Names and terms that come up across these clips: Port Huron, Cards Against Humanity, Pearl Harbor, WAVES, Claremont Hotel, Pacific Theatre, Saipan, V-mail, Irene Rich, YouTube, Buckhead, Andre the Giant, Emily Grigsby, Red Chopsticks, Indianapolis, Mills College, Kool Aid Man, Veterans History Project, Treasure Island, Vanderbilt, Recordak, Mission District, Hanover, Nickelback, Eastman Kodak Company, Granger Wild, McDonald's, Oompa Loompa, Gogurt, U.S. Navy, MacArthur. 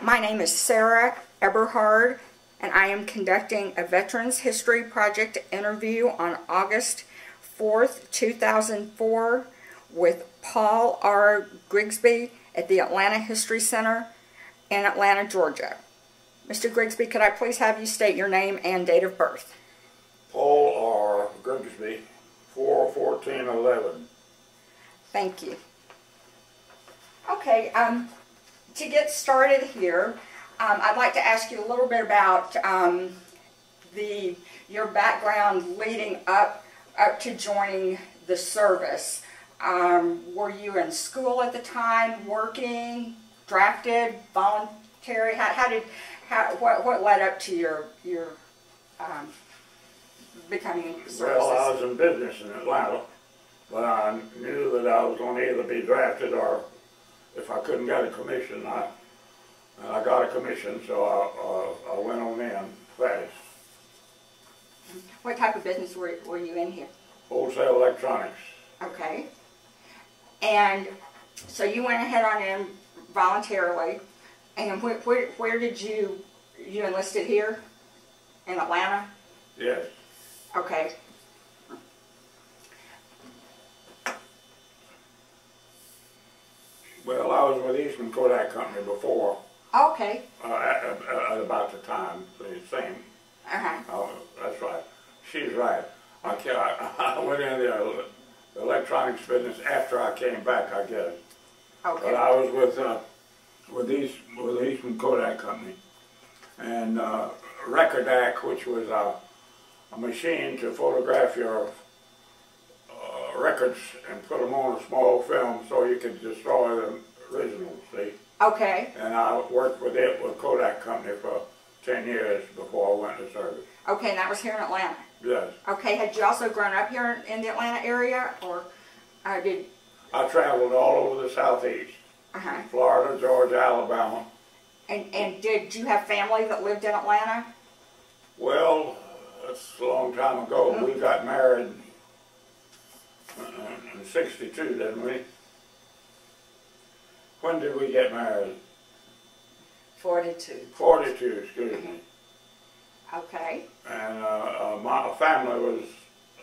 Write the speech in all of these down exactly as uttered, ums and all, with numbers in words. My name is Sarah Eberhard, and I am conducting a Veterans History Project interview on August fourth, two thousand four with Paul R. Grigsby at the Atlanta History Center in Atlanta, Georgia. Mister Grigsby, could I please have you state your name and date of birth? Paul R. Grigsby, four fourteen eleven. Thank you. Okay, um, to get started here, um, I'd like to ask you a little bit about um, the your background leading up up to joining the service. Um, were you in school at the time, working, drafted, voluntary? How, how did how, what what led up to your your um, becoming services? Well, I was in business in Atlanta, but I knew that I was going to either be drafted or, if I couldn't get a commission, I and I got a commission, so I uh, I went on in fast. What type of business were were you in here? Wholesale electronics. Okay. And so you went ahead on in voluntarily, and where where, where did you you enlisted here in Atlanta? Yes. Okay. Well, I was with Eastman Kodak Company before. Okay. Uh, at, at about the time, the same. Uh-huh. Oh, that's right. She's right. I, I went into the electronics business after I came back, I guess. Okay. But I was with uh, with East with Eastman Kodak Company, and uh, Recordak, which was a, a machine to photograph your records and put them on a small film so you could destroy the originals, see? Okay. And I worked with it, with Kodak Company, for ten years before I went to service. Okay, and that was here in Atlanta? Yes. Okay, had you also grown up here in the Atlanta area, or uh, did... I traveled all over the southeast. Uh-huh. Florida, Georgia, Alabama. And, and did you have family that lived in Atlanta? Well, that's a long time ago. Mm-hmm. We got married in sixty-two, didn't we? When did we get married? forty-two. forty-two, excuse mm-hmm. me. Okay. And uh, uh, my family was,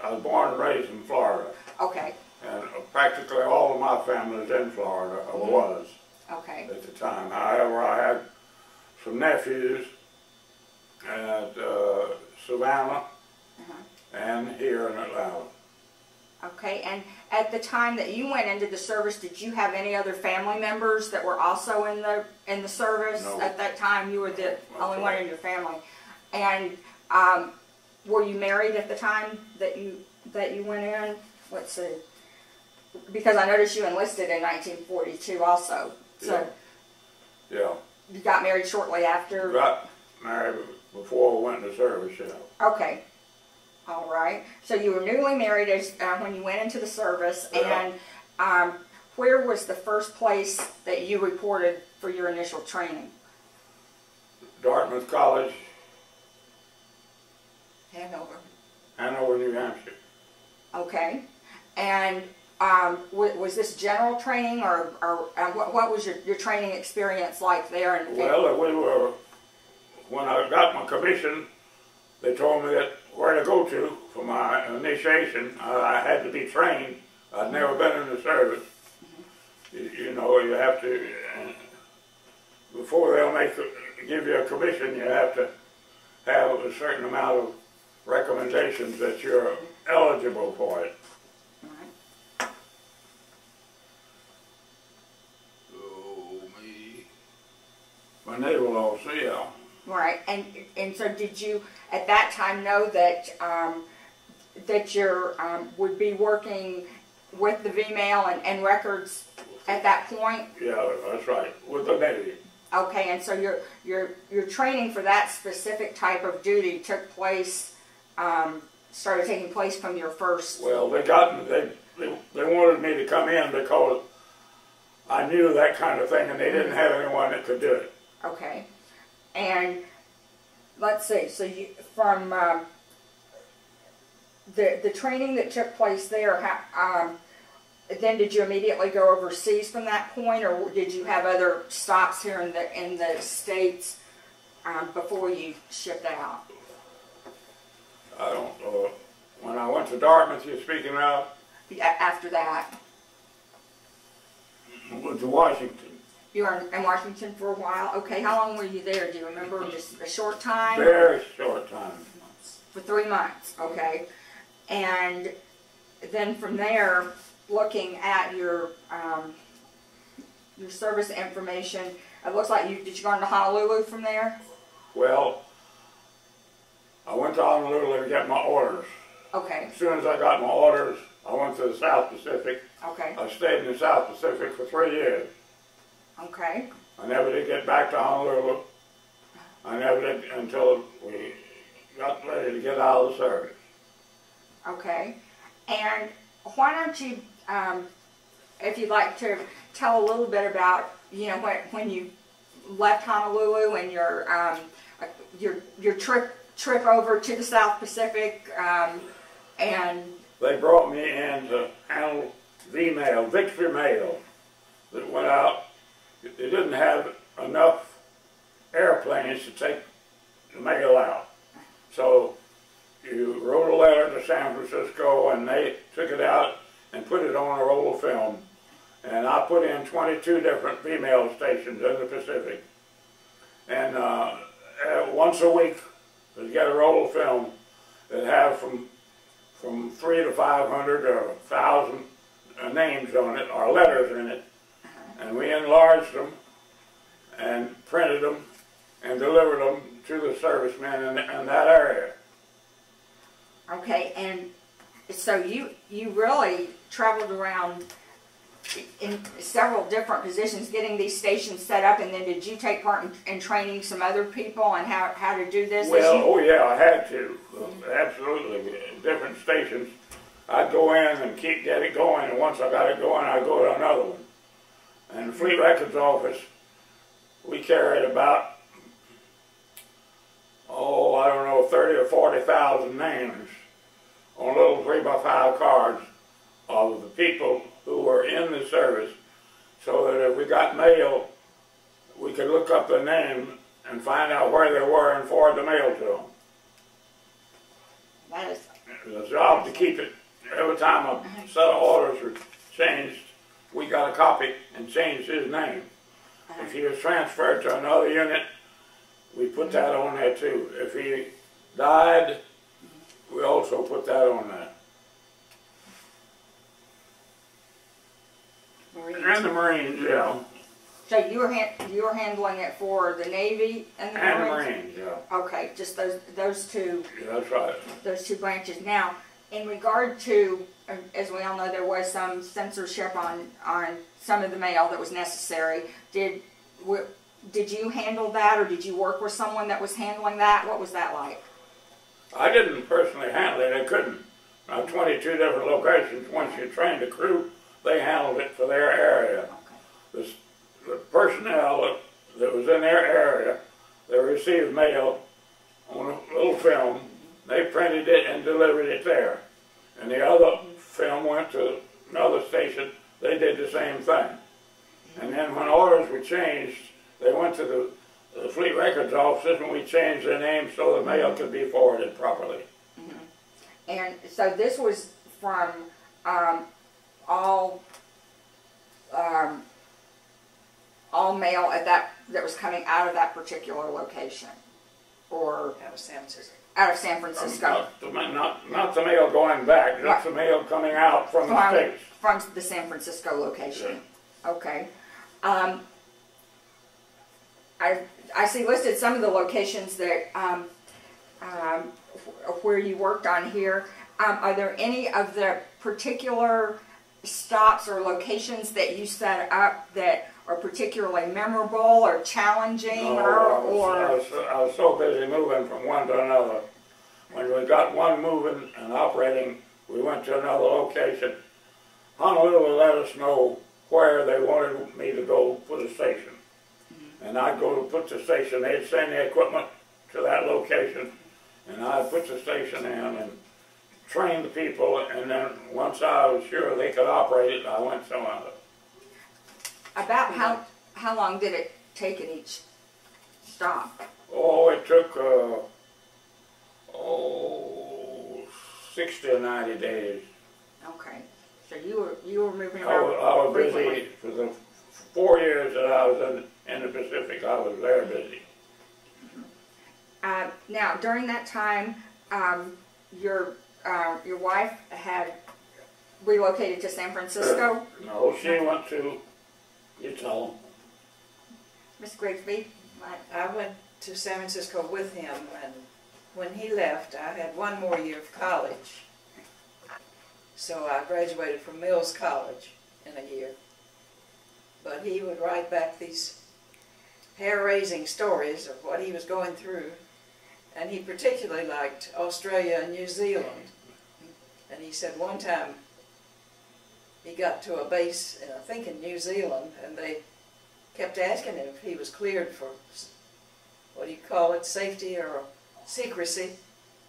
I was born and raised in Florida. Okay. And practically all of my family is in Florida, or mm-hmm. was. Okay. At the time. However, I had some nephews at uh, Savannah uh-huh. and here in Atlanta. Okay, and at the time that you went into the service, did you have any other family members that were also in the in the service? No. At that time, you were the only one in your family. And um, were you married at the time that you that you went in? Let's see, because I noticed you enlisted in nineteen forty-two, also. So yeah, yeah. You got married shortly after. Got married before we went into service, you know. Okay. All right. So you were newly married as, uh, when you went into the service, yeah. And um, where was the first place that you reported for your initial training? Dartmouth College. Hanover. Hanover, New Hampshire. Okay. And um, w was this general training, or, or uh, what, what was your, your training experience like there? And well, we were, when I got my commission, they told me that where to go to for my initiation. I, I had to be trained. I'd never been in the service. Mm-hmm. you, you know, you have to, before they'll make give you a commission, you have to have a certain amount of recommendations that you're eligible for it. Right. Oh, me. My neighbor will all see you. Right, and and so did you at that time know that um, that you um, would be working with the V-mail and, and records at that point? Yeah, that's right, with the Navy. Okay, and so your your your training for that specific type of duty took place, um, started taking place from your first. Well, they got they they, they wanted me to come in because I knew that kind of thing, and they didn't have anyone that could do it. Okay. And let's see, so you, from uh, the the training that took place there, how, um, then did you immediately go overseas from that point, or did you have other stops here in the in the States um, before you shipped out? I don't know. When I went to Dartmouth, you're speaking of? Yeah, after that. I went to Washington. You were in Washington for a while. Okay, how long were you there? Do you remember? Just a short time? Very short time. For three months, okay. And then from there, looking at your um, your service information, it looks like you did you go into Honolulu from there? Well, I went to Honolulu to get my orders. Okay. As soon as I got my orders, I went to the South Pacific. Okay. I stayed in the South Pacific for three years. Okay. I never did get back to Honolulu. I never did until we got ready to get out of the service. Okay. And why don't you, um, if you'd like to tell a little bit about, you know, when, when you left Honolulu and your um, your your trip trip over to the South Pacific, um, and they brought me in to handle V-mail, Victory Mail, that went out. They didn't have enough airplanes to take the mail out. So you wrote a letter to San Francisco, and they took it out and put it on a roll of film. And I put in twenty-two different V-mail stations in the Pacific. And uh, once a week, they'd get a roll of film that have from from three to five hundred or a thousand names on it, or letters in it. And we enlarged them and printed them and delivered them to the servicemen in, in that area. Okay, and so you you really traveled around in several different positions getting these stations set up, and then did you take part in, in training some other people on how, how to do this? Well, oh yeah, I had to. Mm-hmm. Absolutely. Different stations. I'd go in and keep get it going, and once I got it going, I'd go to another one. And the Fleet Records Office, we carried about, oh, I don't know, thirty or forty thousand names on little three by five cards of the people who were in the service, so that if we got mail, we could look up their name and find out where they were and forward the mail to them. That is... It was a job to keep it. Every time a set of orders were changed, we got a copy and changed his name. Uh-huh. If he was transferred to another unit, we put mm-hmm. that on there too. If he died, mm-hmm. we also put that on there. Marines. And the Marines, yeah. So you were hand you were handling it for the Navy and the and Marines? And the Marines, yeah. Okay, just those those two. Yeah, that's right. Those two branches. Now, in regard to, as we all know, there was some censorship on on some of the mail that was necessary. Did did you handle that, or did you work with someone that was handling that? What was that like? I didn't personally handle it. I couldn't. Now, twenty-two different locations. Once you trained a crew, they handled it for their area. Okay. The, the personnel that, that was in their area, they received mail on a little film. They printed it and delivered it there. And the other film went to another station. They did the same thing. And then when orders were changed, they went to the, the Fleet Records Offices, and we changed their names so the mail could be forwarded properly. Mm-hmm. And so this was from um, all um, all mail at that that was coming out of that particular location, or that was San Francisco. Out of San Francisco. Not the, not, not the mail going back, just right. The mail coming out from, from the States. From the San Francisco location. Yeah. Okay. Um, I, I see listed some of the locations that um, um, where you worked on here. Um, are there any of the particular stops or locations that you set up that are particularly memorable or challenging? No, or, I, was, or I, was, I was so busy moving from one to another. When we got one moving and operating, we went to another location. Honolulu let us know where they wanted me to go for the station. Mm-hmm. And I'd go to put the station, they'd send the equipment to that location, and I'd put the station in, and trained the people, and then once I was sure they could operate it, I went somewhere else. About how, how long did it take in each stop? Oh, it took uh, oh, sixty or ninety days. Okay. So you were, you were moving around? I was, I was busy. For the four years that I was in, in the Pacific, I was very busy. Uh, now, during that time, um, your uh, your wife had relocated to San Francisco? No, she went to Utah. Miss Grigsby? I went to San Francisco with him, and when he left, I had one more year of college. So I graduated from Mills College in a year. But he would write back these hair-raising stories of what he was going through. And he particularly liked Australia and New Zealand. And he said one time he got to a base, I think in New Zealand, and they kept asking him if he was cleared for, what do you call it, safety or secrecy.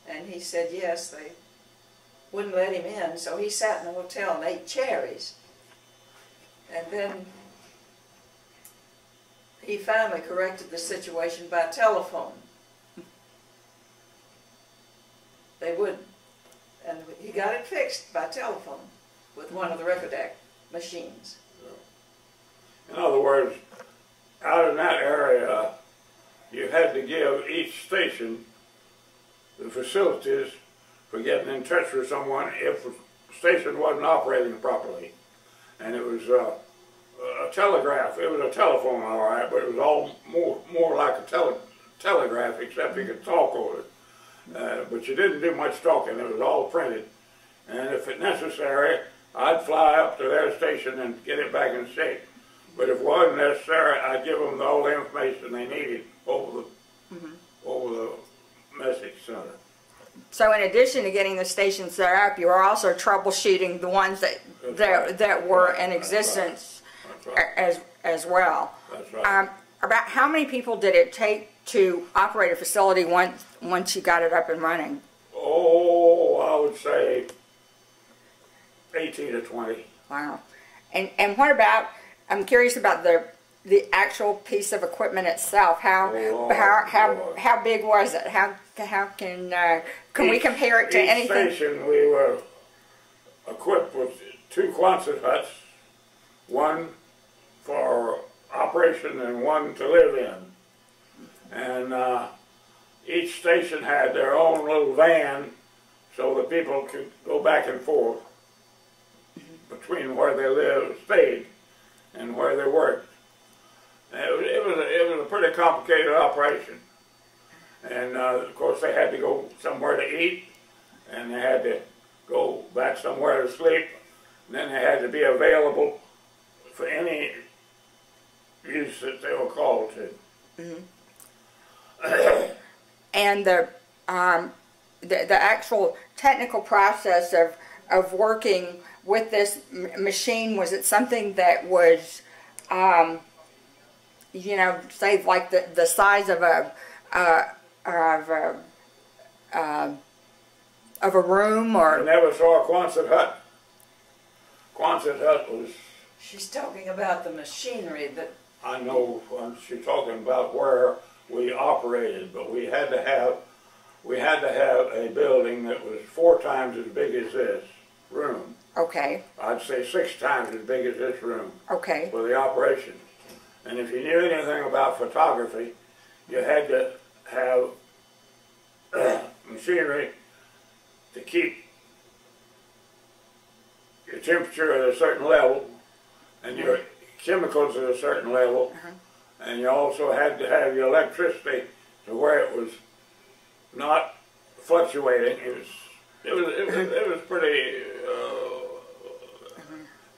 And he said yes, they wouldn't let him in. So he sat in the hotel and ate cherries. And then he finally corrected the situation by telephone. They would, and he got it fixed by telephone with one of the Recordak machines. In other words, out in that area, you had to give each station the facilities for getting in touch with someone if the station wasn't operating properly. And it was uh, a telegraph. It was a telephone, all right, but it was all more, more like a tele telegraph, except you could talk over it. Uh, but you didn't do much talking. It was all printed. And if it necessary, I'd fly up to their station and get it back in shape. But if it wasn't necessary, I'd give them all the information they needed over the, mm-hmm. over the message center. So in addition to getting the stations that are up, you were also troubleshooting the ones that that, right. that were in existence. That's right. That's right. as as well. That's right. Um, about how many people did it take to operate a facility once once you got it up and running? Oh, I would say eighteen to twenty. Wow. And and what about? I'm curious about the the actual piece of equipment itself. How oh, how how Lord. how big was it? How how can uh, can each, we compare it to each anything? Station we were equipped with two Quonset huts, one for operation and one to live in. And uh, each station had their own little van so the people could go back and forth between where they lived, stayed, and where they worked. And it was, it was, a, it was a pretty complicated operation. And uh, of course they had to go somewhere to eat, and they had to go back somewhere to sleep, and then they had to be available for any use that they were called to. Mm-hmm. And the, um, the the actual technical process of of working with this m machine, was it something that was, um, you know, say like the the size of a uh, of a uh, of a room or? I never saw a Quonset hut. Quonset hut was. She's talking about the machinery that. I know. Um, she's talking about where we operated, but we had to have we had to have a building that was four times as big as this room. Okay. I'd say six times as big as this room. Okay. For the operation. And if you knew anything about photography, you had to have machinery to keep your temperature at a certain level and your chemicals at a certain level. Uh-huh. And you also had to have your electricity to where it was not fluctuating. It was it was it was, it was pretty uh,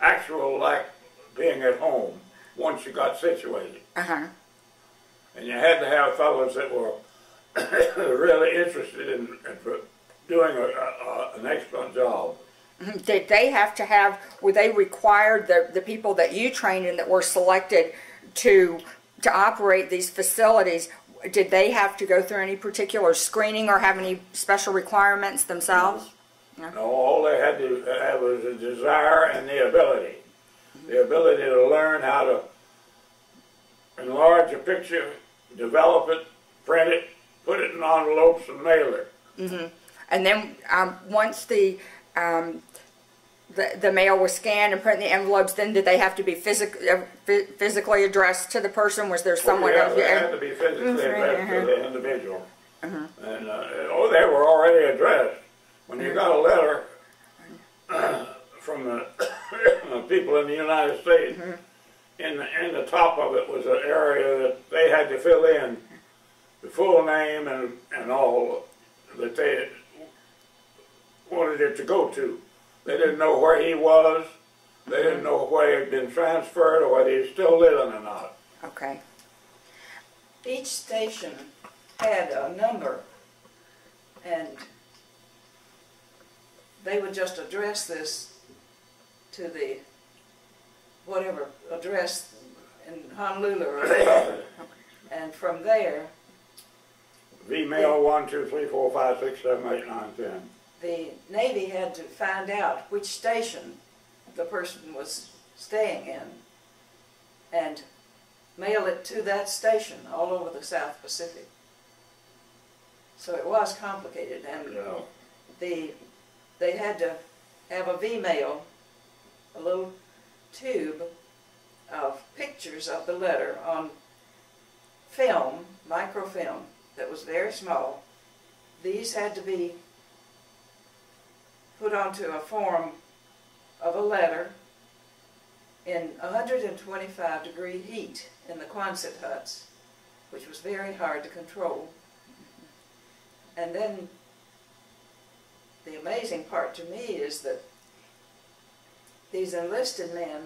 actual, like being at home once you got situated. Uh-huh. And you had to have fellows that were really interested in, in doing a, a, an excellent job. Did they have to have? Were they required the the people that you trained and that were selected to to operate these facilities, did they have to go through any particular screening or have any special requirements themselves? No. No, all they had to have was a desire and the ability. The ability to learn how to enlarge a picture, develop it, print it, put it in envelopes and mail it. Mm-hmm. And then um, once the, um, the the mail was scanned and printed in the envelopes, then did they have to be physic physically addressed to the person? Was there someone else? Well, yeah, they had to be physically addressed mm-hmm. to the individual. Mm-hmm. And uh, oh, they were already addressed. When you got a letter uh, from the people in the United States, mm-hmm. in, the, in the top of it was an area that they had to fill in the full name and, and all that they wanted it to go to. They didn't know where he was, they didn't know where he had been transferred or whether he still living or not. Okay. Each station had a number, and they would just address this to the whatever address in Honolulu or whatever, and from there, V-mail one two three four five six seven eight nine ten. The Navy had to find out which station the person was staying in, and mail it to that station all over the South Pacific. So it was complicated, and yeah. the they had to have a V-mail, a little tube of pictures of the letter on film, microfilm, that was very small. These had to be put onto a form of a letter in one hundred twenty-five degree heat in the Quonset huts, which was very hard to control. And then the amazing part to me is that these enlisted men,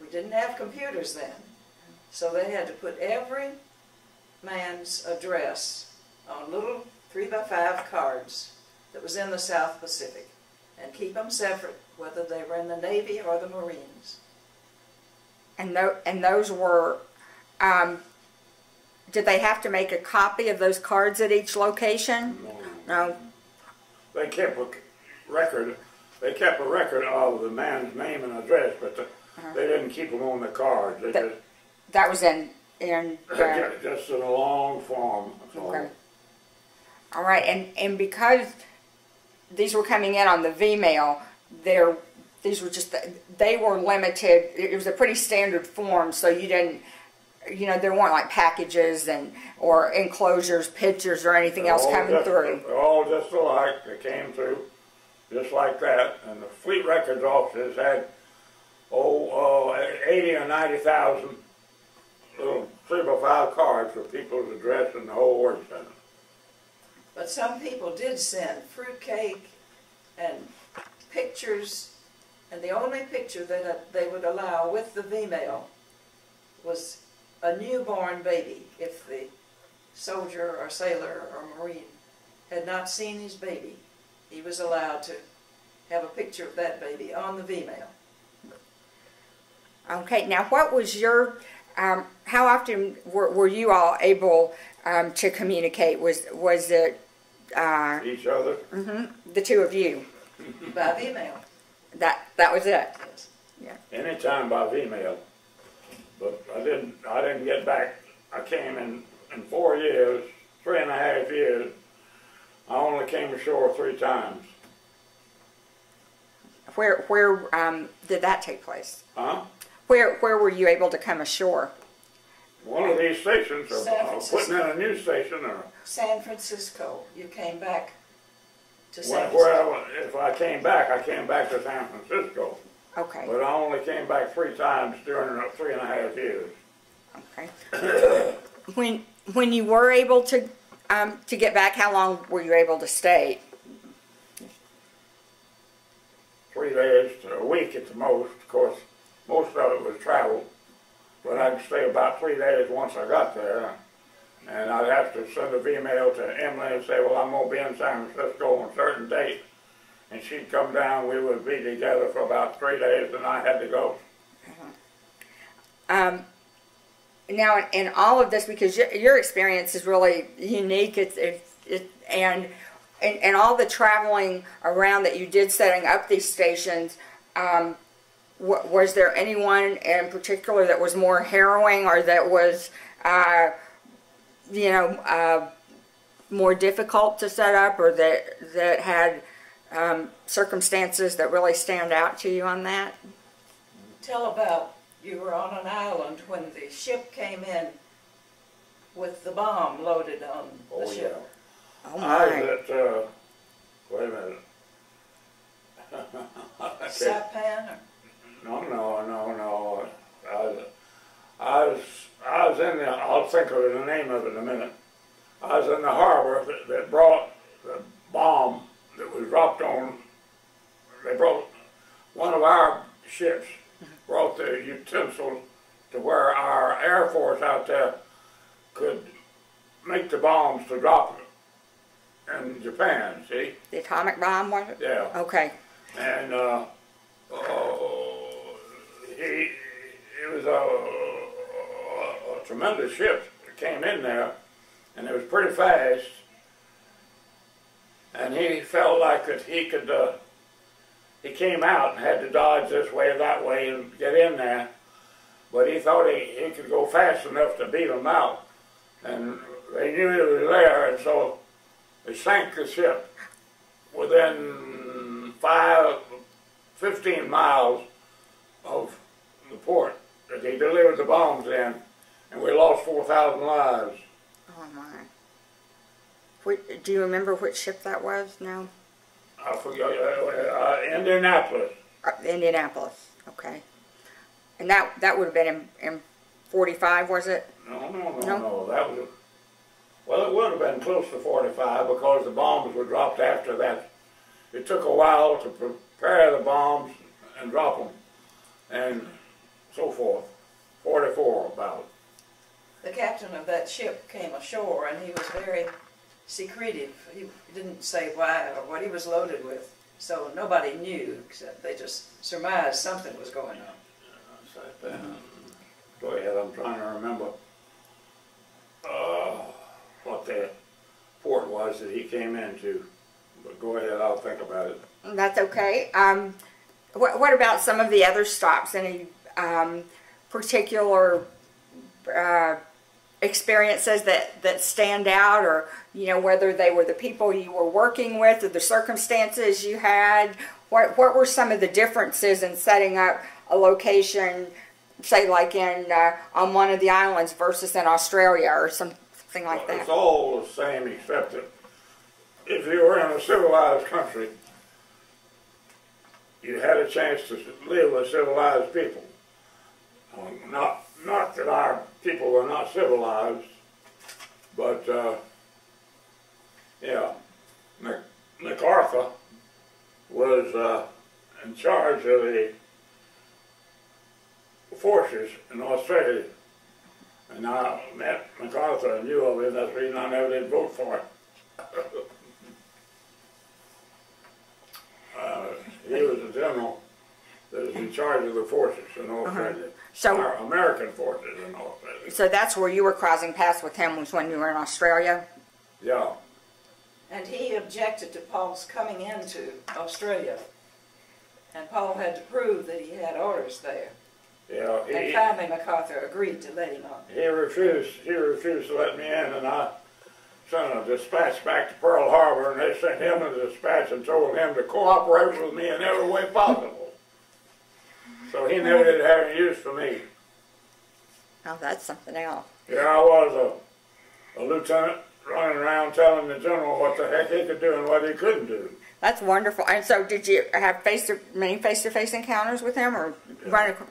we didn't have computers then, so they had to put every man's address on little three by five cards that was in the South Pacific and keep them separate, whether they were in the Navy or the Marines. And, th and those were, um, did they have to make a copy of those cards at each location? No. No. They kept a record. They kept a record of the man's name and address, but the, uh-huh. they didn't keep them on the cards. They the, just, that was in in uh, just in a long form. Okay. All right, and and because these were coming in on the V-mail, there these were just they were limited. It was a pretty standard form, so you didn't. You know, there weren't like packages and or enclosures, pictures, or anything they're else coming just, through. They're all just alike. They came through just like that. And the Fleet Records offices had oh, uh, eighty or ninety thousand little three by five cards for people's address in the whole war center. But some people did send fruitcake and pictures, and the only picture that they would allow with the V-mail was a newborn baby, if the soldier or sailor or Marine had not seen his baby, he was allowed to have a picture of that baby on the V-mail. Okay, now what was your, um, how often were, were you all able um, to communicate? Was was it? Uh, Each other? Mm-hmm, the two of you. By V-mail. That, that was it? Yes. Yeah. Anytime by V-mail. But I didn't, I didn't get back. I came in, in four years, three and a half years. I only came ashore three times. Where, where um, did that take place? Huh? Where, where were you able to come ashore? One of these stations, or uh, putting in a new station, or San Francisco. You came back to San Francisco. Where I, if I came back, I came back to San Francisco. Okay. But I only came back three times during three and a half years. Okay. when when you were able to um, to get back, how long were you able to stay? Three days to a week at the most. Of course, most of it was travel, but I'd stay about three days once I got there, and I'd have to send a V-mail to Emily and say, "Well, I'm gonna be in San Francisco on a certain date." And she'd come down, we would be together for about three days, and I had to go. Um, now, in, in all of this, because your, your experience is really unique, it's, it's, it, and and, and all the traveling around that you did setting up these stations, um, w was there anyone in particular that was more harrowing or that was, uh, you know, uh, more difficult to set up, or that, that had um, circumstances that really stand out to you on that? Tell about you were on an island when the ship came in with the bomb loaded on the oh, ship. Yeah. Oh, my. I was at, uh, wait a minute. Saipan? Or? No, no, no, no. I was, I was, I was in the, I'll think of the name of it in a minute. I was in the harbor that, that brought the bomb that was dropped on, they brought, one of our ships brought the utensils to where our Air Force out there could make the bombs to drop it in Japan, see? The atomic bomb, was it? Yeah. Okay. And, uh, oh, he, it was a, a, a tremendous ship that came in there, and it was pretty fast, and he felt like that he could, uh, he came out and had to dodge this way or that way and get in there, but he thought he, he could go fast enough to beat them out, and they knew he was there, and so they sank the ship within five, fifteen miles of the port that they delivered the bombs in, and we lost four thousand lives. Oh my. What, do you remember which ship that was now? I forgot. Uh, uh, Indianapolis. Uh, Indianapolis, okay. And that that would have been in, in forty-five, was it? No, no, no, no, no. That was, well, it would have been close to forty-five because the bombs were dropped after that. It took a while to prepare the bombs and drop them and so forth. forty-four about. The captain of that ship came ashore, and he was very secretive. He didn't say why or what he was loaded with, so nobody knew, except they just surmised something was going on. Go mm-hmm. ahead, I'm trying to remember uh, what that port was that he came into, but go ahead, I'll think about it. That's okay. Um, what, what about some of the other stops? Any um, particular uh, experiences that, that stand out, or, you know, whether they were the people you were working with or the circumstances you had? What, what were some of the differences in setting up a location, say like in uh, on one of the islands versus in Australia or some, something like well, that? It's all the same, except that if you were in a civilized country, you had a chance to live with civilized people. Not, not that our people were not civilized, but uh, yeah, Mac MacArthur was uh, in charge of the forces in Australia, and I met MacArthur and knew of him. That's the reason I never did vote for him. uh, he was a general that was in charge of the forces in Australia, uh-huh. so, our American forces in Australia. So that's where you were crossing paths with him, was when you were in Australia? Yeah. And he objected to Paul's coming into Australia, and Paul had to prove that he had orders there. Yeah, he, and finally MacArthur agreed to let him on. He refused, he refused to let me in, and I sent a dispatch back to Pearl Harbor, and they sent him a dispatch and told him to cooperate with me in every way possible. So he never did have any use for me. Oh, that's something else. Yeah, I was a, a lieutenant running around telling the general what the heck he could do and what he couldn't do. That's wonderful. And so did you have face to, many face-to-face encounters with him, or yeah. run across?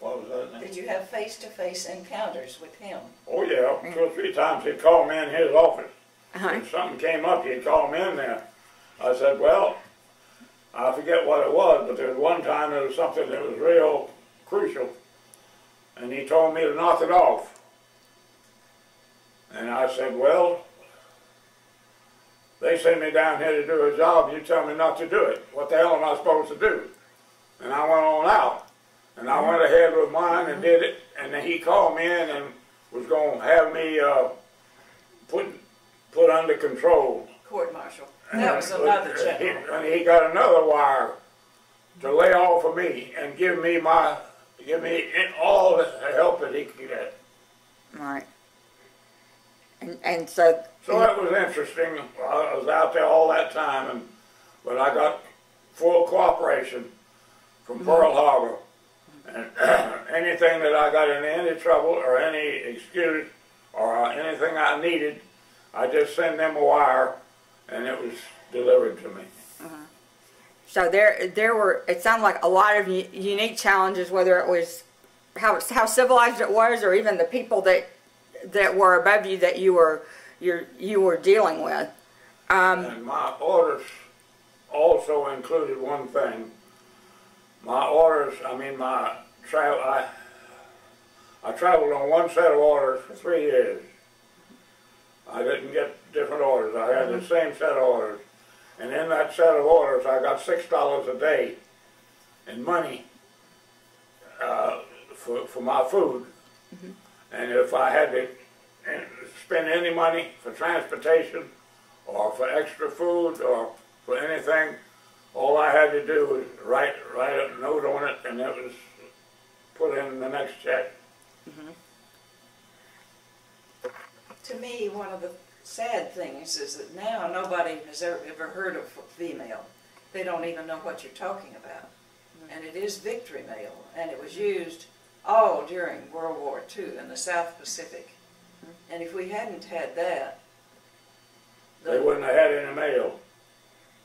What was that name? Did you have face-to-face encounters with him? Oh, yeah. Two or three times he'd call me in his office. Uh-huh. If something came up, he'd call me in there. I said, well, I forget what it was, but there was one time there was something that was real crucial, and he told me to knock it off. And I said, well, they sent me down here to do a job. You tell me not to do it. What the hell am I supposed to do? And I went on out. And I went ahead with mine and did it, and then he called me in and was going to have me uh, put put under control. Court-martial. That was another general. And he got another wire to lay off of me and give me my, give me all the help that he could get. Right. And, and so... So that was interesting. I was out there all that time, and but I got full cooperation from mm-hmm. Pearl Harbor. And anything that I got in any trouble or any excuse or anything I needed, I just send them a wire, and it was delivered to me. Uh-huh. So there, there were. It sounded like a lot of unique challenges, whether it was how how civilized it was, or even the people that that were above you that you were you you were dealing with. Um, and my orders also included one thing. My orders, I mean my travel, I, I traveled on one set of orders for three years. I didn't get different orders. I had mm-hmm. the same set of orders. And in that set of orders, I got six dollars a day in money uh, for, for my food. Mm-hmm. And if I had to spend any money for transportation or for extra food or for anything, all I had to do was write, write a note on it, and it was put in the next check. Mm-hmm. To me, one of the sad things is that now nobody has ever, ever heard of V-mail. They don't even know what you're talking about. Mm-hmm. And it is Victory Mail, and it was used all during World War Two in the South Pacific. Mm-hmm. And if we hadn't had that... They the, wouldn't have had any mail.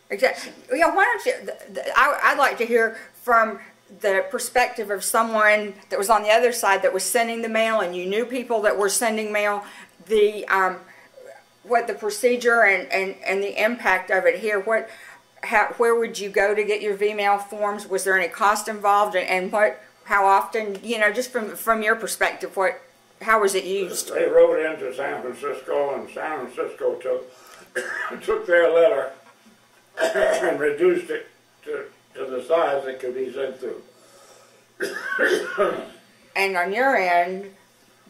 Exactly. Yeah, why don't you? The, the, I, I'd like to hear from the perspective of someone that was on the other side that was sending the mail, and you knew people that were sending mail. The um, what the procedure and, and and the impact of it here. What, how, where would you go to get your V-mail forms? Was there any cost involved, and, and what? How often? You know, just from from your perspective, what? How was it used? They wrote into San Francisco, and San Francisco took took their letter and reduced it to, to the size it could be sent through. And on your end,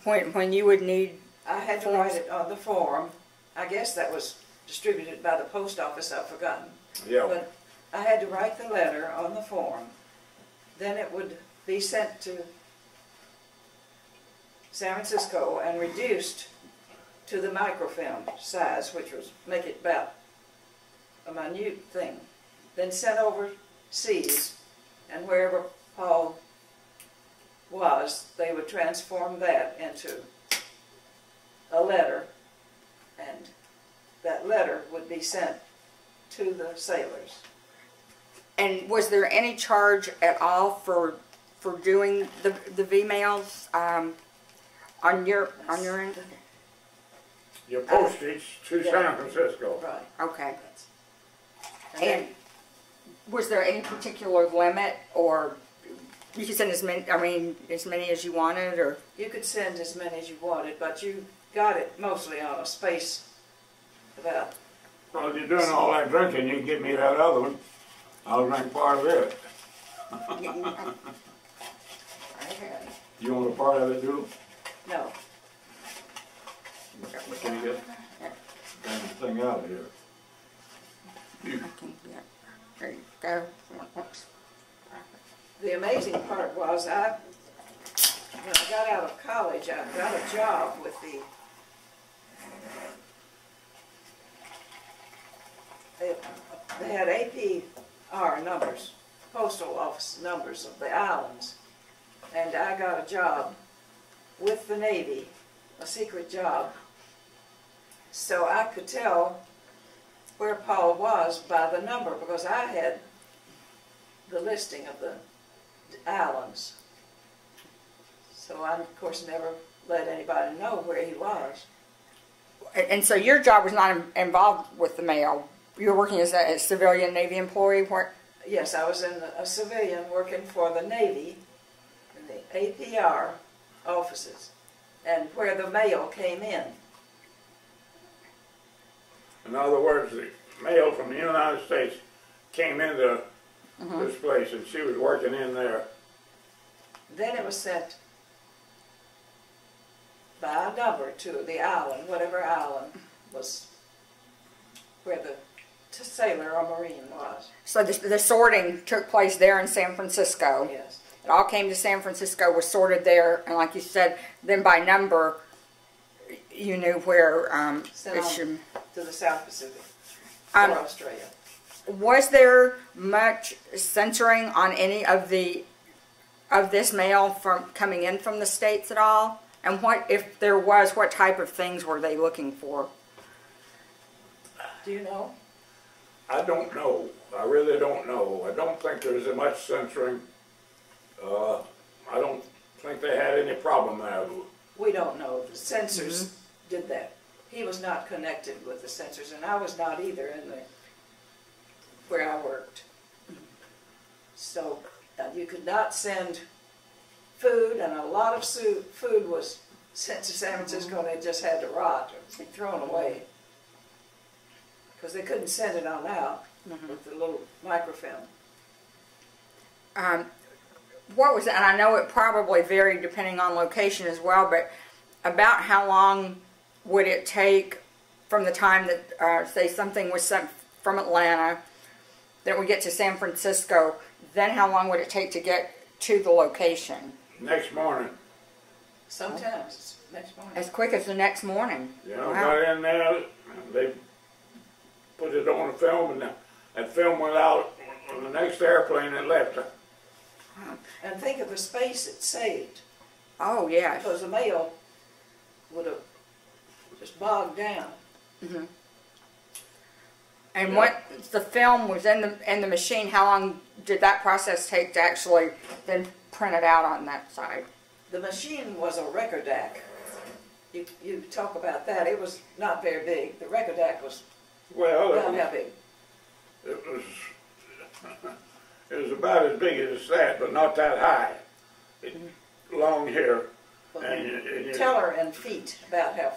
when, when you would need... I had to write it on the form. I guess that was distributed by the post office, I've forgotten. Yeah. But I had to write the letter on the form. Then it would be sent to San Francisco and reduced to the microfilm size, which was make it about a minute thing, then sent overseas, and wherever Paul was, they would transform that into a letter, and that letter would be sent to the sailors. And was there any charge at all for for doing the the V-mails um, on your on your end? Your postage uh, to yeah, San Francisco. Right. Okay. That's And was there any particular limit, or you could send as many, I mean, as many as you wanted, or? You could send as many as you wanted, but you got it mostly on a space about. Well, if you're doing all that drinking, you can give me that other one. I'll drink part of it. You want a part of it, too? No. Can you get that thing out of here? Okay, yeah. There you go. Oops. The amazing part was I, when I got out of college, I got a job with the, they, they had A P R numbers, postal office numbers of the islands, and I got a job with the Navy, a secret job, so I could tell where Paul was by the number, because I had the listing of the islands. So I, of course, never let anybody know where he was. And so your job was not involved with the mail. You were working as a civilian Navy employee? Weren't? Yes, I was in a civilian working for the Navy in the A P R offices and where the mail came in. In other words, the mail from the United States came into mm-hmm. this place, and she was working in there. Then it was sent by a number to the island, whatever island was where the sailor or marine was. So the, the sorting took place there in San Francisco. Yes. It all came to San Francisco, was sorted there, and like you said, then by number, you knew where um, it should... To the South Pacific, um, or Australia. Was there much censoring on any of the of this mail from coming in from the states at all? And what, if there was, what type of things were they looking for? Do you know? I don't know. I really don't know. I don't think there's much censoring. Uh, I don't think they had any problem there. We don't know. The censors mm-hmm. did that. He was not connected with the censors, and I was not either in the where I worked. So uh, you could not send food, and a lot of food was sent to San Francisco, and they just had to rot or be thrown away because they couldn't send it on out mm-hmm. with the little microfilm. Um, what was it? And I know it probably varied depending on location as well, but about how long would it take from the time that, uh, say, something was sent from Atlanta, that we get to San Francisco, then how long would it take to get to the location? Next morning. Sometimes. Oh. Next morning. As quick as the next morning. Yeah, wow. Got in there, they put it on a film, and that, that film went out on the next airplane that left. And think of the space it saved. Oh, yeah. Because the mail would have just bogged down. Mm-hmm. And yeah. Once the film was in the in the machine, how long did that process take to actually then print it out on that side? The machine was a Recordak. You you talk about that. It was not very big. The Recordak was well not that big. It was it was about as big as that, but not that high. It, mm-hmm. Long here. Well, and, and, and tell her in feet about how.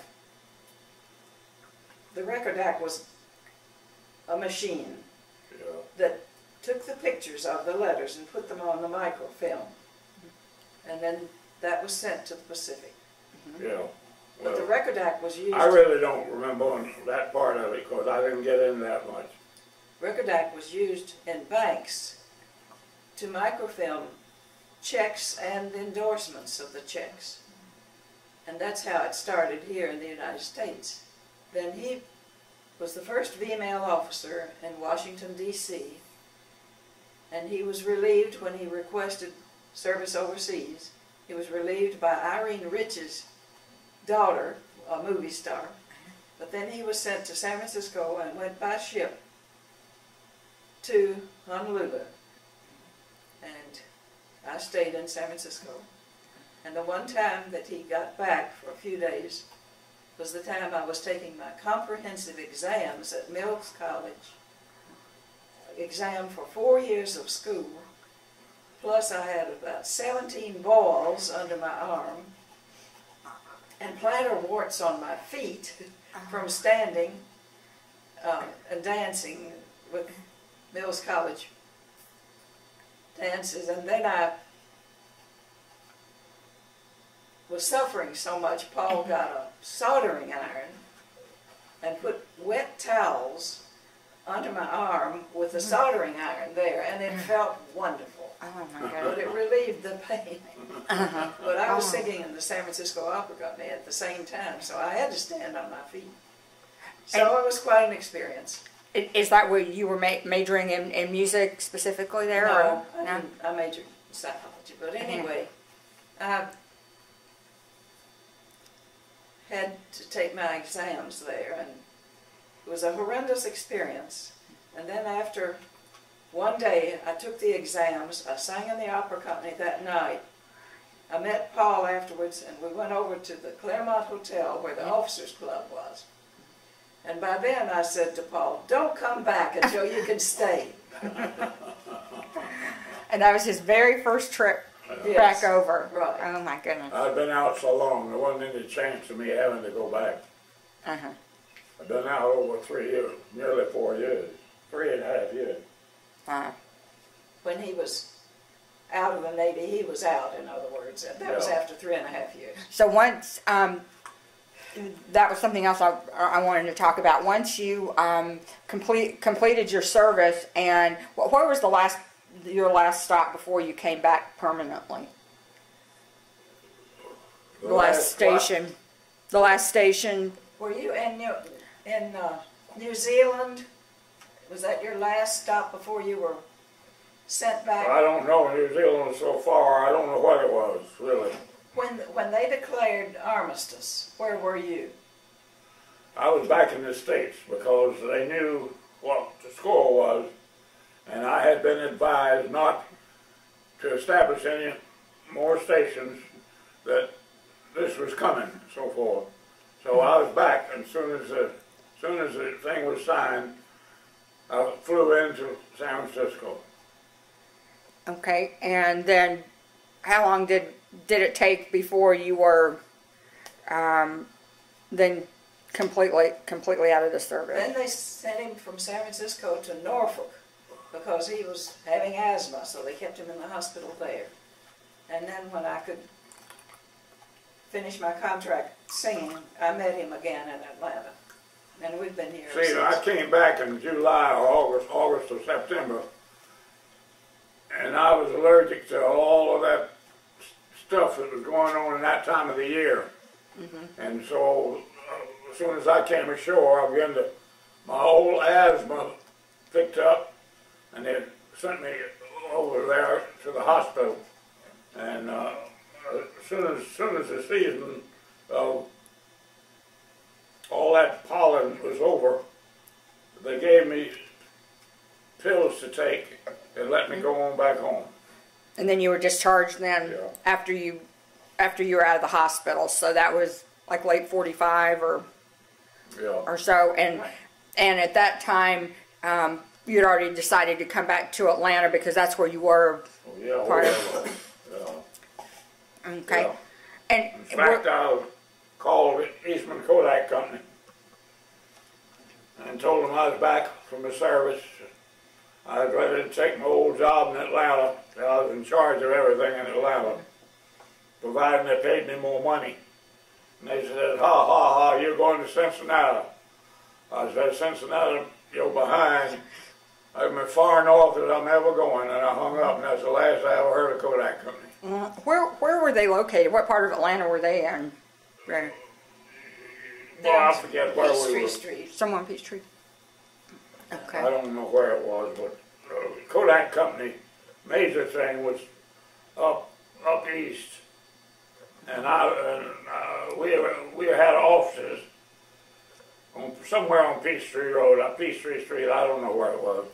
The Recordak was a machine yeah. that took the pictures of the letters and put them on the microfilm, and then that was sent to the Pacific. Mm-hmm. Yeah, well, but the Recordak was used. I really don't remember on that part of it because I didn't get in that much. Recordak was used in banks to microfilm checks and endorsements of the checks, and that's how it started here in the United States. Ben Heap was the first V-mail officer in Washington, D C, and he was relieved when he requested service overseas. He was relieved by Irene Rich's daughter, a movie star, but then he was sent to San Francisco and went by ship to Honolulu, and I stayed in San Francisco. And the one time that he got back for a few days was the time I was taking my comprehensive exams at Mills College. Exam for four years of school, plus I had about seventeen balls under my arm and plantar warts on my feet from standing um, and dancing with Mills College dances. And then I was suffering so much, Paul got a soldering iron and put wet towels under my arm with the soldering iron there, and it felt wonderful. Oh my God. But it relieved the pain. Uh-huh. But I was singing in the San Francisco Opera Company at the same time, so I had to stand on my feet. So and it was quite an experience. Is that where you were ma majoring in, in music specifically there? No, or? I, no? I majored in psychology. But anyway, uh-huh. I had to take my exams there, and it was a horrendous experience. And then after one day, I took the exams, I sang in the opera company that night. I met Paul afterwards, and we went over to the Claremont Hotel where the Officers Club was. And by then I said to Paul, don't come back until you can stay. And that was his very first trip. Yes. Back over. Right. Oh my goodness. I've been out so long, there wasn't any chance of me having to go back. Uh-huh. I've been out over three years, nearly four years, three and a half years. Uh-huh. When he was out of the Navy, he was out, in other words. That yeah. was after three and a half years. So once um, that was something else I, I wanted to talk about. Once you um, complete, completed your service, and where was the last your last stop before you came back permanently? The, the last, last station. What? The last station. Were you in New, in uh, New Zealand? Was that your last stop before you were sent back? I don't know. New Zealand so far, I don't know what it was, really. When, when they declared armistice, where were you? I was back in the States because they knew what the score was, and I had been advised not to establish any more stations, that this was coming, and so forth. So mm-hmm. I was back, and as soon as, the, as soon as the thing was signed, I flew into San Francisco. Okay, and then how long did did it take before you were um, then completely completely out of the service? Then they sent him from San Francisco to Norfolk because he was having asthma, so they kept him in the hospital there. And then when I could finish my contract singing, I met him again in Atlanta. And we've been here See, since. I came back in July or August, August or September, and I was allergic to all of that stuff that was going on in that time of the year. Mm-hmm. And so, uh, as soon as I came ashore, I began to, my old asthma picked up, and they sent me over there to the hospital. And uh, as soon as, as soon as the season of all that pollen was over, they gave me pills to take and let me go on back home. And then you were discharged then, yeah, after you after you were out of the hospital. So that was like late forty-five or yeah. or so. And and at that time, um, you'd already decided to come back to Atlanta because that's where you were oh, yeah, part oh, yeah. of. Yeah. Okay. Yeah. And in fact, I was called Eastman Kodak Company and told them I was back from the service. I was ready to take my old job in Atlanta. I was in charge of everything in Atlanta, providing they paid me more money. And they said, ha, ha, ha, you're going to Cincinnati. I said, Cincinnati, you're behind. I'm as far north as I'm ever going, and I hung up, and that's the last I ever heard of Kodak Company. Uh, where, where were they located? What part of Atlanta were they in? Right. Well, I forget where Peachtree we were. Street. Somewhere on Peachtree. Okay. I don't know where it was, but uh, Kodak Company, major thing was up up east, and I uh, uh, we we had offices on, somewhere on Peachtree Road, uh, Peachtree Street. I don't know where it was.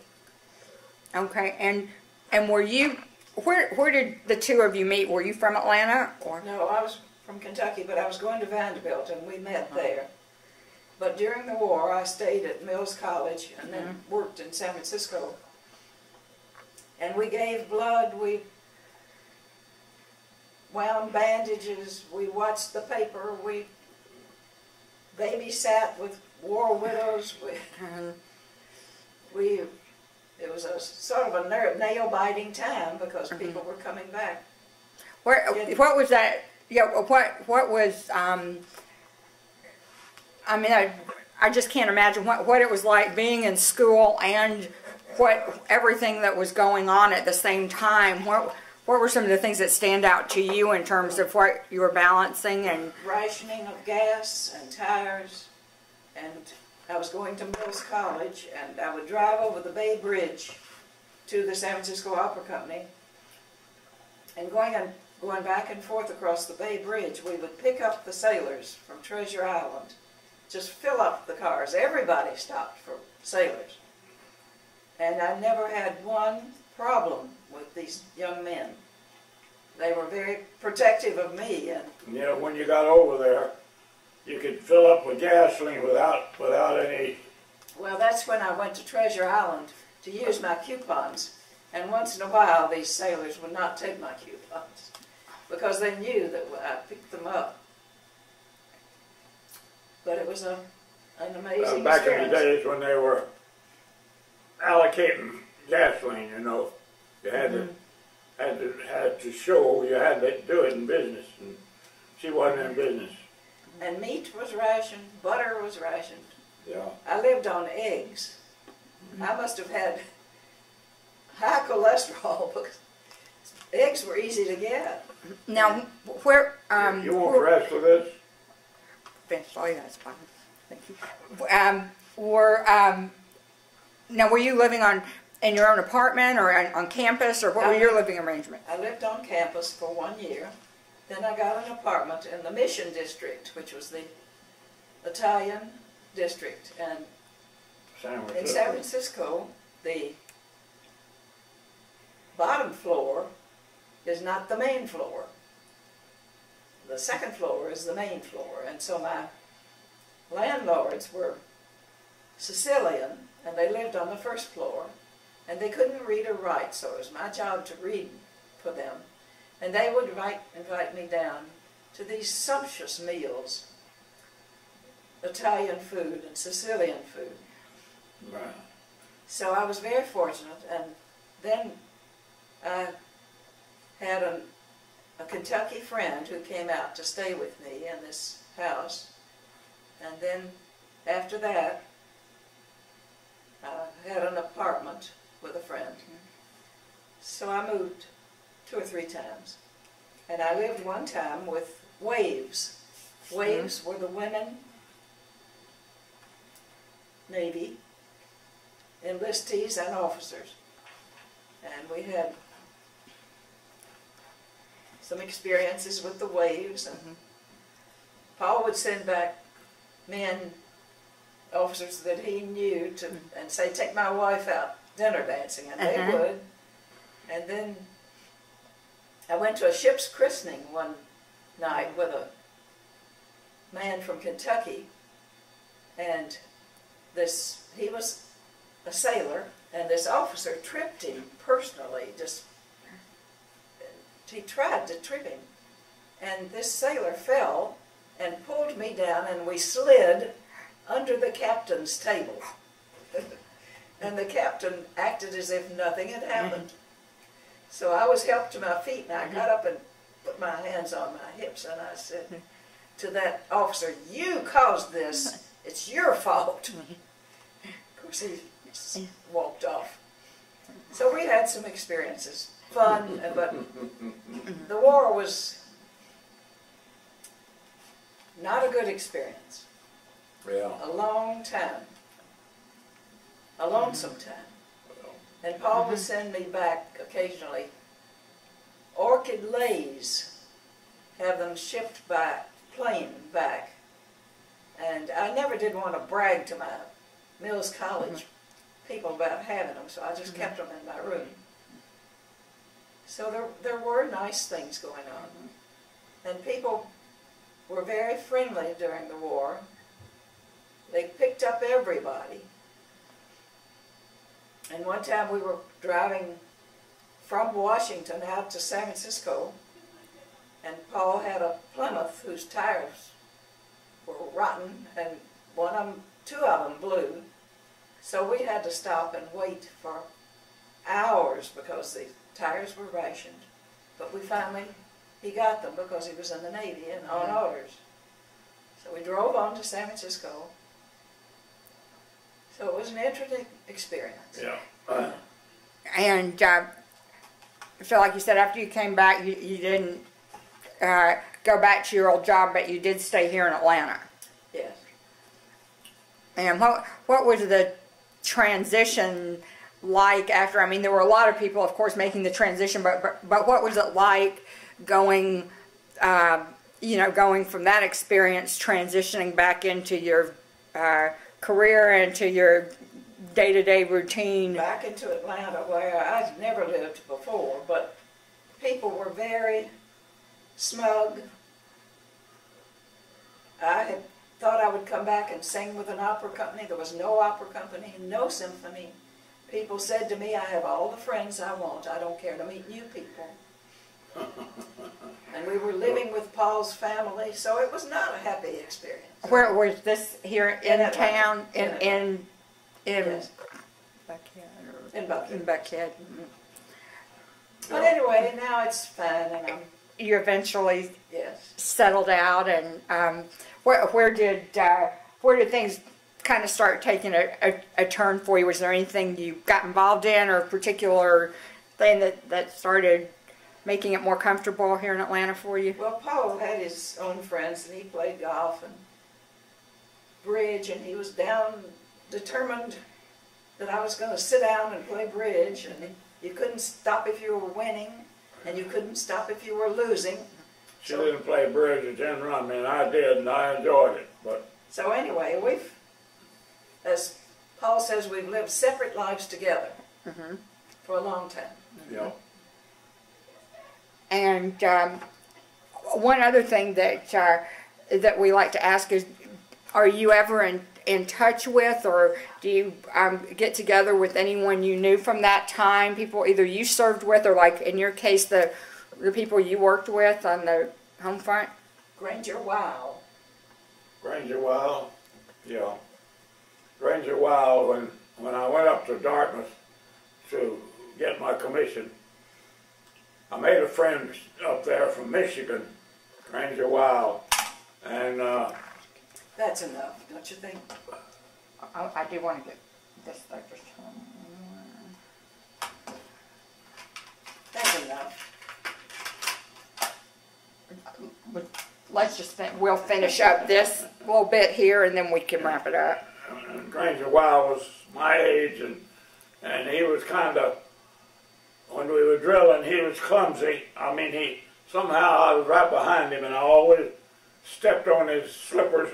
Okay, and and were you where where did the two of you meet? Were you from Atlanta or no? I was from Kentucky, but I was going to Vanderbilt, and we met uh-huh. there. But during the war, I stayed at Mills College and then mm-hmm. worked in San Francisco. And we gave blood, we wound bandages, we watched the paper, we babysat with war widows. We, mm-hmm. we it was a sort of a nail-biting time because mm-hmm. people were coming back. Where, what was that? Yeah, what what was? Um, I mean, I, I just can't imagine what, what it was like being in school and what everything that was going on at the same time. What, what were some of the things that stand out to you in terms of what you were balancing? And rationing of gas and tires. And I was going to Mills College, and I would drive over the Bay Bridge to the San Francisco Opera Company. And going, and going back and forth across the Bay Bridge, we would pick up the sailors from Treasure Island. Just fill up the cars. Everybody stopped for sailors. And I never had one problem with these young men. They were very protective of me. And you know, when you got over there, you could fill up with gasoline without, without any... Well, that's when I went to Treasure Island to use my coupons. And once in a while, these sailors would not take my coupons because they knew that I picked them up. But it was a, an amazing uh, back experience. Back in the days when they were allocating gasoline, you know, you had, mm-hmm. to, had, to, had to show, you had to do it in business. And she wasn't in business. and meat was rationed, butter was rationed. Yeah. I lived on eggs. Mm-hmm. I must have had high cholesterol because eggs were easy to get. Now, where... Um, you want rest for this? Eventually, that's fine. Thank you. Um, were, um, now, were you living on in your own apartment or on, on campus, or what I, were your living arrangements? I lived on campus for one year. Then I got an apartment in the Mission District, which was the Italian district, and San Francisco. In San Francisco, the bottom floor is not the main floor. The second floor is the main floor, and so my landlords were Sicilian, and they lived on the first floor, and they couldn't read or write, so it was my job to read for them. And they would write, invite me down to these sumptuous meals, Italian food and Sicilian food. Right. So I was very fortunate, and then I had an, a Kentucky friend who came out to stay with me in this house, and then after that I had an apartment with a friend. So I moved two or three times, and I lived one time with WAVES. WAVES mm-hmm. were the women Navy enlistees and officers, and we had some experiences with the WAVES, and mm-hmm. Paul would send back men, officers that he knew, to and say, take my wife out dinner dancing, and uh-huh. they would. And then I went to a ship's christening one night with a man from Kentucky, and this he was a sailor, and this officer tripped him personally. Just he tried to trip him, and this sailor fell and pulled me down, and we slid under the captain's table. And the captain acted as if nothing had happened. So I was helped to my feet, and I got up and put my hands on my hips, and I said to that officer, you caused this, it's your fault. Of course, he walked off. So we had some experiences, fun, but the war was not a good experience. Yeah. A long time, a lonesome mm-hmm. time. And Paul mm-hmm. would send me back occasionally. Orchid lays, have them shipped by plane back. And I never did want to brag to my Mills College mm-hmm. people about having them, so I just mm-hmm. kept them in my room. So there, there were nice things going on. And people were very friendly during the war. They picked up everybody. And one time we were driving from Washington out to San Francisco, and Paul had a Plymouth whose tires were rotten, and one of them, two of them blew. So we had to stop and wait for hours because the tires were rationed. But we finally, he got them because he was in the Navy and on orders. So we drove on to San Francisco. So it was an interesting experience. Yeah. Uh, and uh, so, like you said, after you came back, you, you didn't uh, go back to your old job, but you did stay here in Atlanta. Yes. And what what was the transition like after? I mean, there were a lot of people, of course, making the transition, but but, but what was it like going, uh, you know, going from that experience, transitioning back into your uh, career, into your day-to-day routine? Back into Atlanta, where I'd never lived before, but people were very smug. I had thought I would come back and sing with an opera company. There was no opera company, no symphony. People said to me, I have all the friends I want. I don't care to meet new people. And we were living with Paul's family, so it was not a happy experience. Where was this? Here in, in town? In in in, in, yes. Buckhead. In Buckhead. In Buckhead. Mm-hmm. But anyway, now it's fine, and I'm you eventually yes. settled out, and um, where where did uh, where did things kind of start taking a, a, a turn for you? Was there anything you got involved in, or a particular thing that that started making it more comfortable here in Atlanta for you? Well, Paul had his own friends, and he played golf and bridge, and he was down determined that I was going to sit down and play bridge, and you couldn't stop if you were winning, and you couldn't stop if you were losing. She so, didn't play bridge at ten run, man. I did, and I enjoyed it. But so anyway, we've, as Paul says, we've lived separate lives together mm-hmm. for a long time. Mm-hmm. Yeah. And um, one other thing that uh, that we like to ask is, are you ever in in touch with, or do you um, get together with anyone you knew from that time? People either you served with, or like in your case, the the people you worked with on the home front? Granger Wild. Granger Wild, yeah. Granger Wild. When when I went up to Dartmouth to get my commission, I made a friend up there from Michigan, Granger Wild, and. Uh, That's enough, don't you think? I, I do want to get this third one. That's enough. But let's just think, we'll finish up this little bit here, and then we can wrap it up. Granger Wild was my age, and and he was kind of, when we were drilling, he was clumsy. I mean, he somehow I was right behind him, and I always stepped on his slippers.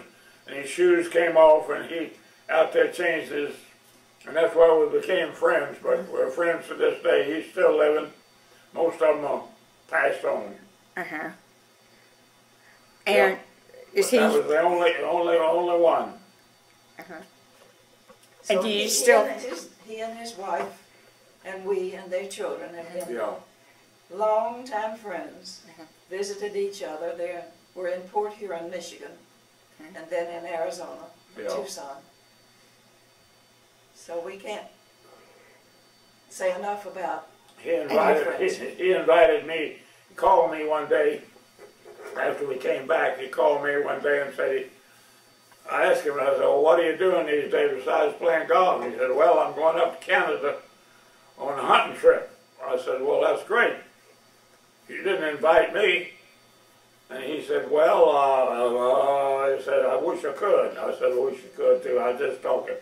And his shoes came off, and he out there changed his, and that's why we became friends, but we're friends to this day. He's still living. Most of them are passed on. Uh-huh. And yeah. is but he... That was the only, only, only one. Uh-huh. So and do you he still... And his, he and his wife, and we and their children have been yeah. long-time friends, uh-huh. visited each other. They were in Port Huron, Michigan. And then in Arizona, yeah. Tucson. So we can't say enough about he invited he, he invited me, he called me one day after we came back. He called me one day and said, I asked him, I said, well, what are you doing these days besides playing golf? He said, well, I'm going up to Canada on a hunting trip. I said, well, that's great. You didn't invite me. And he said, well, uh, uh, I said, I wish I could. I said, I wish you could, too. I was just talking.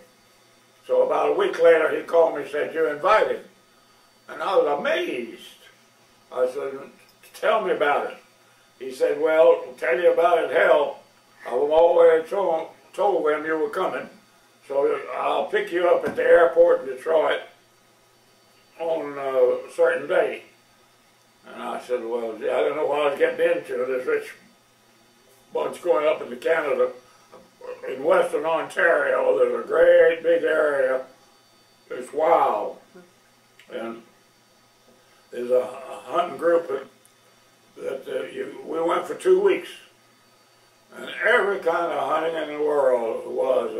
So about a week later, he called me and said, you're invited. And I was amazed. I said, tell me about it. He said, well, I'll tell you about it, hell. I've already told, told them you were coming. So I'll pick you up at the airport in Detroit on a certain day. And I said, well, gee, I don't know what I was getting into, this rich bunch going up into Canada. In Western Ontario, there's a great big area. It's wild. And there's a hunting group that, that uh, you, we went for two weeks. And every kind of hunting in the world was,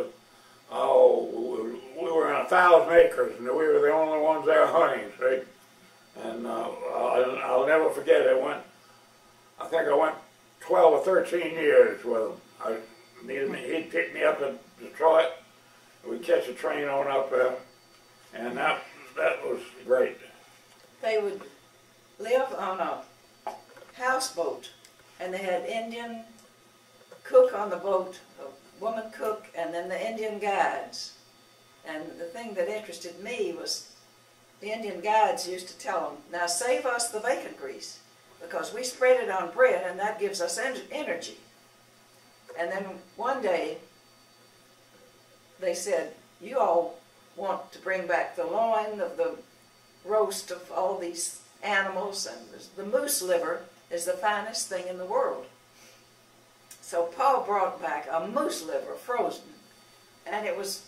uh, oh, we were in a thousand acres, and we were the only ones there hunting, see? And uh, I'll, I'll never forget it. I went, I think I went twelve or thirteen years with him. I, he'd pick me up in Detroit. We'd catch a train on up there. And that, that was great. They would live on a houseboat. And they had Indian cook on the boat, a woman cook, and then the Indian guides. And the thing that interested me was the Indian guides used to tell them, now save us the bacon grease, because we spread it on bread and that gives us en energy. And then one day, they said, you all want to bring back the loin of the roast of all these animals, and the moose liver is the finest thing in the world. So Paul brought back a moose liver frozen, and it was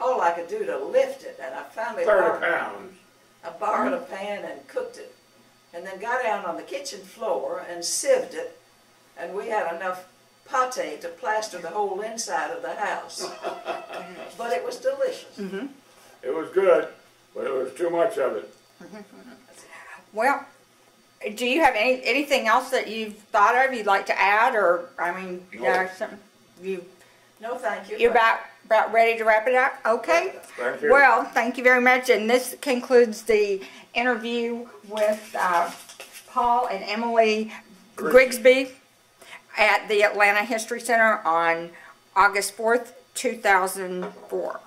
all I could do to lift it, and I finally borrowed, pounds. I borrowed a pan and cooked it, and then got down on the kitchen floor and sieved it, and we had enough pate to plaster the whole inside of the house. But it was delicious. Mm-hmm. It was good, but it was too much of it. Mm-hmm. Well, Do you have any anything else that you've thought of you'd like to add, or I mean, no. uh, something you? No, thank you. You're about about ready to wrap it up. Okay. Thank you. Well, thank you very much, and this concludes the interview with uh, Paul and Emily Grigsby at the Atlanta History Center on August fourth, two thousand four.